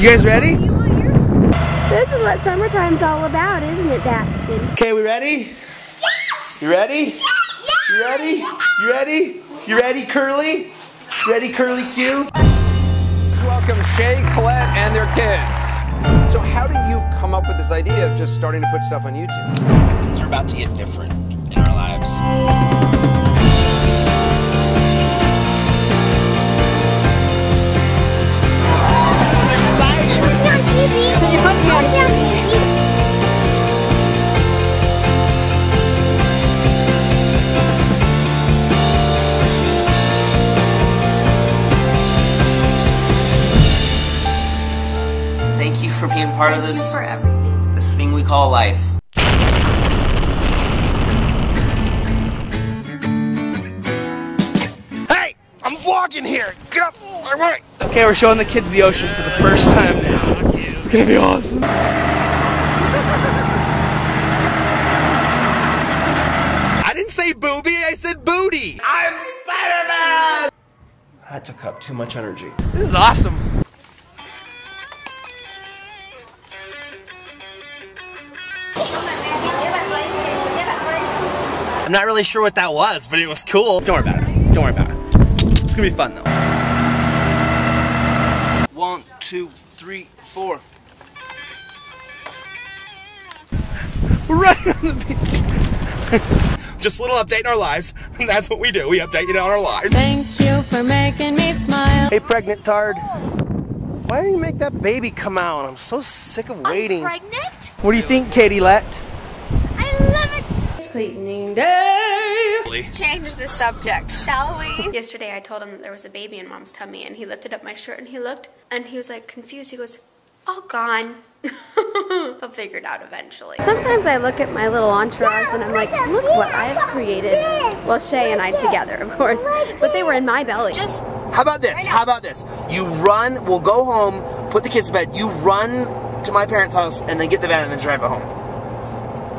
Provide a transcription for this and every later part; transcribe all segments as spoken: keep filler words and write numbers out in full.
You guys ready? This is what summertime's all about, isn't it, Daxton? Okay, we ready? Yes! You ready? Yes! Yes! You ready? Yes! You ready? You ready, Curly? You ready, Curly Q? Welcome Shay, Colette, and their kids. So how did you come up with this idea of just starting to put stuff on YouTube? Things are about to get different in our lives. Thank you for being part Thank of this, you for everything. This thing we call life. Hey! I'm vlogging here! Get up! All right. Okay, we're showing the kids the ocean for the first time now. It's gonna be awesome. I didn't say booby, I said booty! I'm Spider-Man! That took up too much energy. This is awesome. I'm not really sure what that was, but it was cool. Don't worry about it. Don't worry about it. It's gonna be fun though. One, two, three, four. We're running on the beach. Just a little update in our lives. That's what we do. We update you on our lives. Thank you for making me smile. Hey, pregnant tard. Why didn't you make that baby come out? I'm so sick of waiting. I'm pregnant? What do you think, Katie Lett? Cleaning day. Let's change the subject, shall we? Yesterday I told him that there was a baby in Mom's tummy, and he lifted up my shirt and he looked and he was like confused. He goes, all gone. I'll figure it out eventually. Sometimes I look at my little entourage and I'm like, look what I've created. Well, Shay and I together, of course, but they were in my belly. Just how about this? How about this? You run, we'll go home, put the kids to bed, you run to my parents' house and then get the van and then drive it home.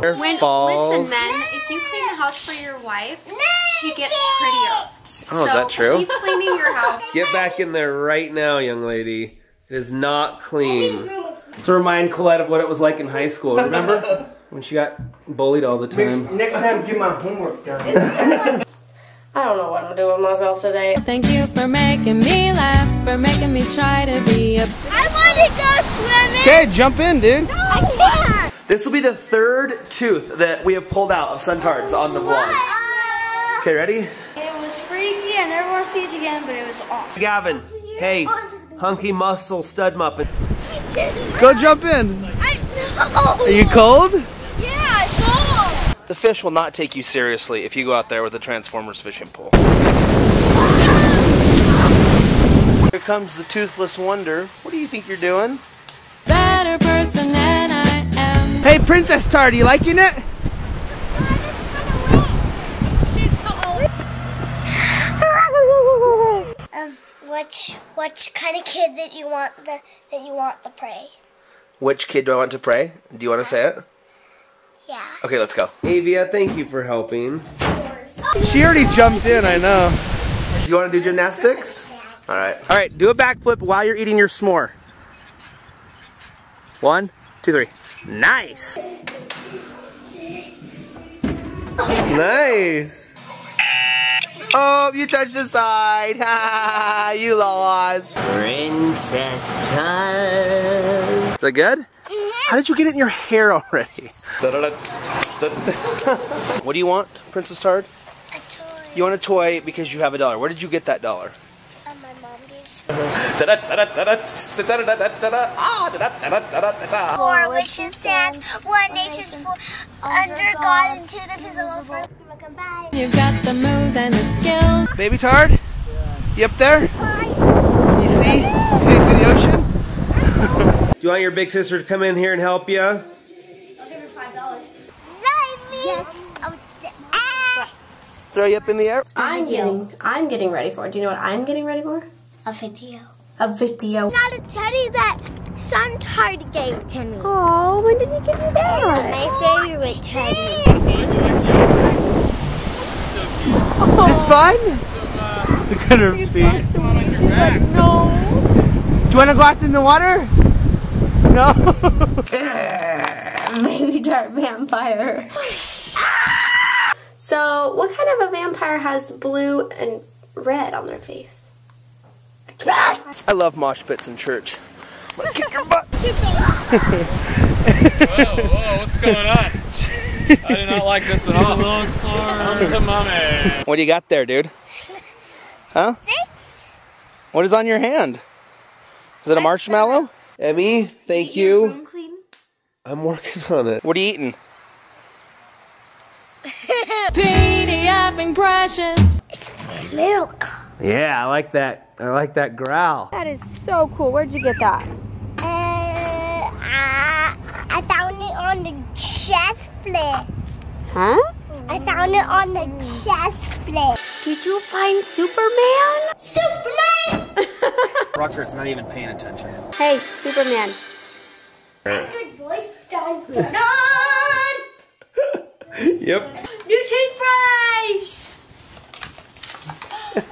When, falls. Listen, men, if you clean the house for your wife, she gets prettier. Oh, so is that true? Keep cleaning your house. Get back in there right now, young lady. It is not clean. So remind Colette of what it was like in high school, remember? When she got bullied all the time. Next, next time, get my homework done. I don't know what I'm doing with myself today. Thank you for making me laugh, for making me try to be a... I want to go swimming! Okay, jump in, dude. No, I can't. This will be the third tooth that we have pulled out of Sontard's on the vlog. Okay, ready? It was freaky, I never want to see it again, but it was awesome. Gavin, hey, hunky muscle stud muffin. Go jump in. I know. Are you cold? Yeah, I'm cold. The fish will not take you seriously if you go out there with a Transformers fishing pole. Here comes the toothless wonder. What do you think you're doing? Better person than I. Hey, princesstard, you liking it? No, I just She's old. Um, which which kind of kid that you want the that you want to pray? Which kid do I want to pray? Do you want to say it? Yeah. Okay, let's go. Avia, thank you for helping. Of course. She already jumped in, I know. Do you want to do gymnastics? Yeah. All right. All right, do a backflip while you're eating your s'more. One, two, three. Nice! Nice! Oh, you touched the side! Ha! You lost! Princesstard! Is that good? How did you get it in your hair already? What do you want, princesstard? A toy. You want a toy because you have a dollar. Where did you get that dollar? Four wishes stands, one nation's four, under God into the physical form. You've got the moves and the skills. BABYTARD, you up there? You see? You see the ocean? Do you want your big sister to come in here and help you? I'll give her five dollars. Throw you up in the air? I'm getting, I'm getting ready for it. Do you know what I'm getting ready for? A video. A video. Not a teddy that Sontard gave to me. Oh, when did he give you that? My favorite teddy. Oh. Is this fun? Look at her feet. She's like, no. Do you want to go out in the water? no! BabyTARD vampire. Ah! So, what kind of a vampire has blue and red on their face? I, can't I love mosh pits in church. I'm gonna kick your butt! Whoa, whoa, what's going on? I do not like this at all. To mommy. What do you got there, dude? Huh? What is on your hand? Is it a marshmallow? Emmy, thank you. I'm working on it. What are you eating? P D F impressions. It's milk. Yeah, I like that. I like that growl. That is so cool. Where'd you get that? Uh, I, I found it on the chest plate. Huh? I found it on the chest plate. Did you find Superman? Superman! Rucker's not even paying attention. Hey, Superman. Good voice, Don. Yep. New toothbrush!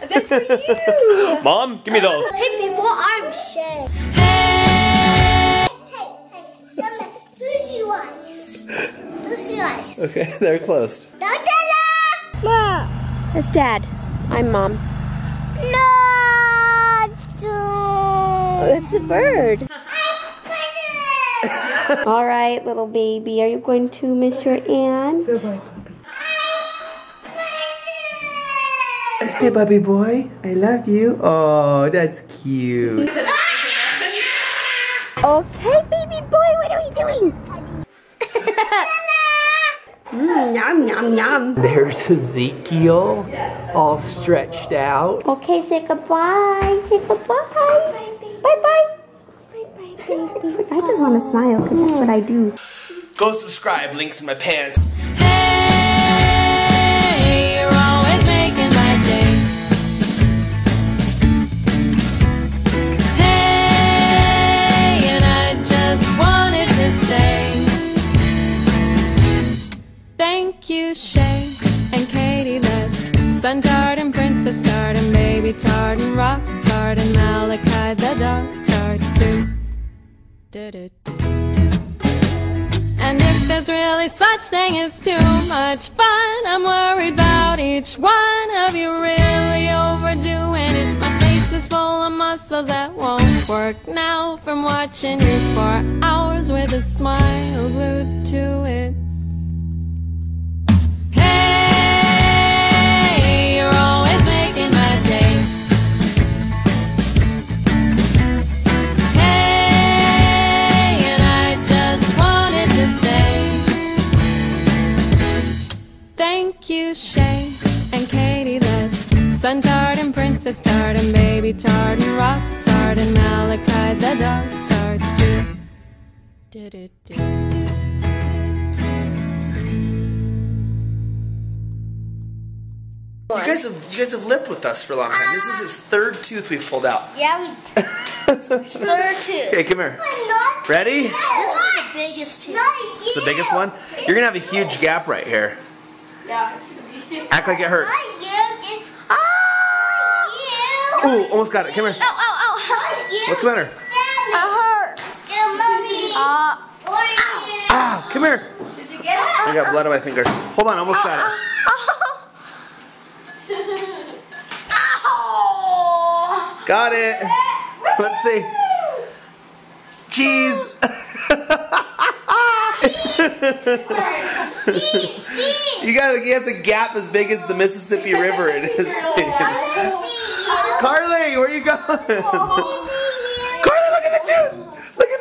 That's for you! Mom, give me those. Hey people, I'm Shay. Hey! Hey, hey, hey. Sushi eyes. Sushi eyes. Okay, they're closed. Ma! That's Dad. I'm Mom. No! It's a bird. All right, little baby. Are you going to miss your aunt? Goodbye. Hey, Bubby boy. I love you. Oh, that's cute. Okay, baby boy. What are we doing? Mm, yum, yum, yum. There's Ezekiel, yes, all stretched out. Okay, say goodbye. Say goodbye. Bye-bye. I just want to smile because that's what I do. Go subscribe. Links in my pants. Hey, you're always making my day. Hey, and I just wanted to say. Thank you, Shay and Katie Lett, Sontard and princesstard and BabyTard and rocktard and Malachi the doctard too. And if there's really such thing as too much fun, I'm worried about each one of you really overdoing it. My face is full of muscles that won't work now from watching you for hours with a smile glued to it. Thank you, Shay and Katie Lett, Sontard and princesstard and BabyTard and rocktard and Malachi the doctard too. Do, do, do, do. You guys have you guys have lived with us for a long time. Uh, this is his third tooth we've pulled out. Yeah, we third tooth. Okay, come here. Ready? This is the biggest tooth. It's the biggest one. You're gonna have a huge gap right here. Yeah, it's gonna be act like it hurts. Ah! Ooh, almost got it. Come here. Oh, oh, oh. What's the matter? It hurt. Uh, ah, ah, come here. Did you get it? I got blood on my finger. Hold on, almost got it. Oh. Got it. Let's see. Cheese. Cheese, cheese. You guys, he has a gap as big as the Mississippi River in his city. Carly, where are you going? Carly, look at the tooth! Look at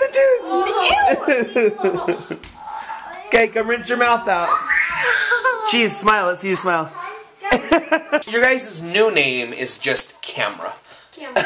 the tooth! Okay, come rinse your mouth out. Jeez, smile, let's see you smile. Your guys' new name is just Camera.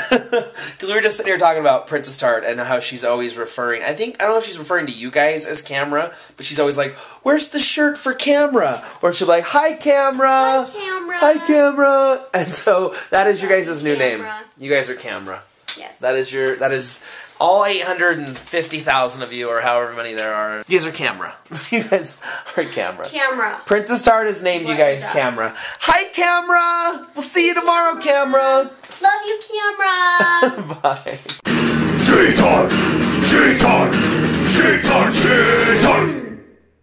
Because we were just sitting here talking about princesstard and how she's always referring. I think I don't know if she's referring to you guys as Camera, but she's always like, "Where's the shirt for Camera?" Or she'll be like, "Hi Camera, hi Camera, hi Camera." And so that is your guys' new Camera. Name. You guys are Camera. Yes. That is your. That is all eight hundred fifty thousand of you, or however many there are. You guys are Camera. You guys are Camera. Camera. Princesstard has named what you guys Camera. Hi Camera. We'll see you tomorrow, Camera. Camera. Love you, Camera! Bye. Shaytard!